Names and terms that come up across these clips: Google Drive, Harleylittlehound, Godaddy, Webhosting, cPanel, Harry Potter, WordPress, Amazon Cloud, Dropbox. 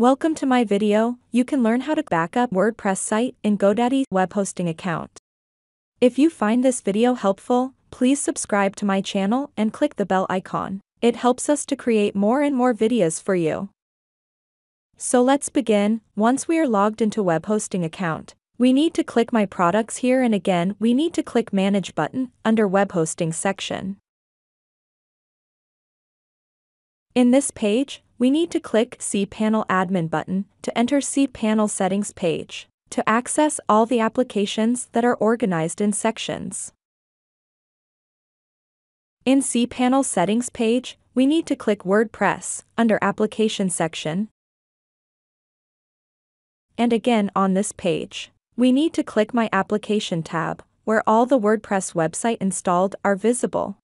Welcome to my video. You can learn how to back up WordPress site in GoDaddy web hosting account. If you find this video helpful, please subscribe to my channel and click the bell icon. It helps us to create more and more videos for you. So let's begin. Once we are logged into web hosting account, we need to click my products here, and again we need to click manage button under web hosting section. In this page, we need to click cPanel admin button to enter cPanel settings page to access all the applications that are organized in sections. In cPanel settings page, we need to click WordPress under application section. And again on this page, we need to click my application tab where all the WordPress website installed are visible.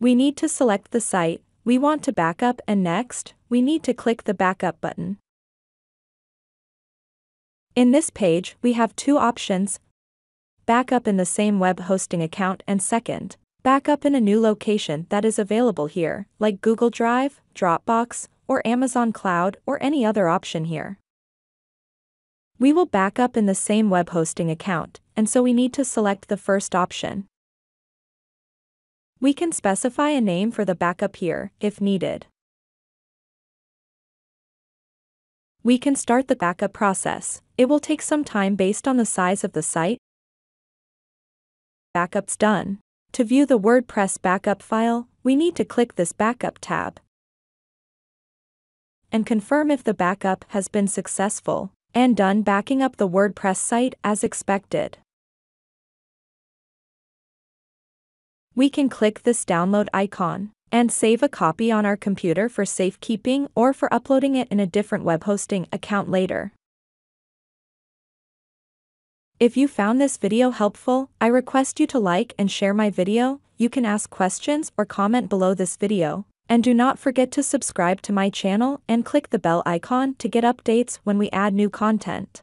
We need to select the site we want to back up, and next, we need to click the backup button. In this page, we have two options: backup in the same web hosting account, and second, backup in a new location that is available here, like Google Drive, Dropbox, or Amazon Cloud, or any other option here. We will back up in the same web hosting account, and so we need to select the first option. We can specify a name for the backup here, if needed. We can start the backup process. It will take some time based on the size of the site. Backup's done. To view the WordPress backup file, we need to click this backup tab and confirm if the backup has been successful and done backing up the WordPress site as expected. We can click this download icon and save a copy on our computer for safekeeping or for uploading it in a different web hosting account later. If you found this video helpful, I request you to like and share my video. You can ask questions or comment below this video, and do not forget to subscribe to my channel and click the bell icon to get updates when we add new content.